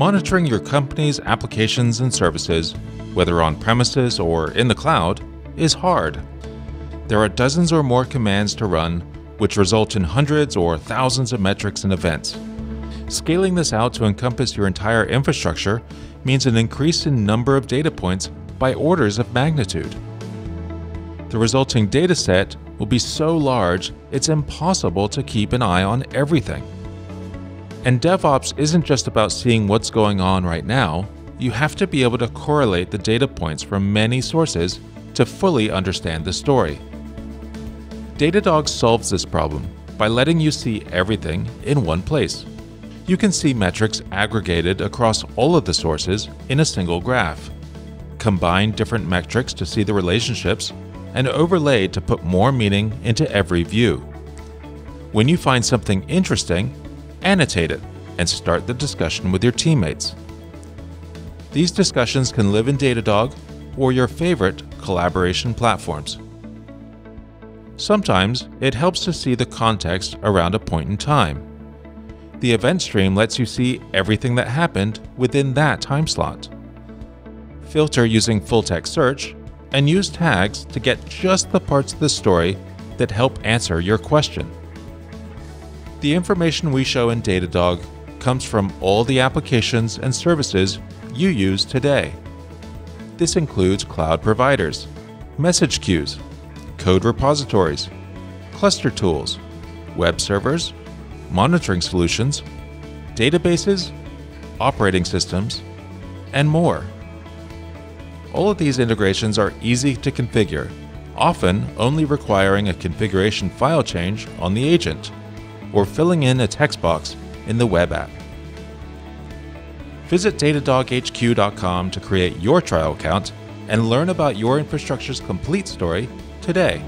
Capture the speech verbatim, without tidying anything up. monitoring your company's applications and services, whether on-premises or in the cloud, is hard. There are dozens or more commands to run, which result in hundreds or thousands of metrics and events. Scaling this out to encompass your entire infrastructure means an increase in number of data points by orders of magnitude. The resulting dataset will be so large, it's impossible to keep an eye on everything. And DevOps isn't just about seeing what's going on right now. You have to be able to correlate the data points from many sources to fully understand the story. Datadog solves this problem by letting you see everything in one place. You can see metrics aggregated across all of the sources in a single graph, combine different metrics to see the relationships, and overlay to put more meaning into every view. When you find something interesting, annotate it and start the discussion with your teammates. These discussions can live in Datadog or your favorite collaboration platforms. Sometimes it helps to see the context around a point in time. The event stream lets you see everything that happened within that time slot. Filter using full-text search and use tags to get just the parts of the story that help answer your question. The information we show in Datadog comes from all the applications and services you use today. This includes cloud providers, message queues, code repositories, cluster tools, web servers, monitoring solutions, databases, operating systems, and more. All of these integrations are easy to configure, often only requiring a configuration file change on the agent, or filling in a text box in the web app. Visit datadog h q dot com to create your trial account and learn about your infrastructure's complete story today.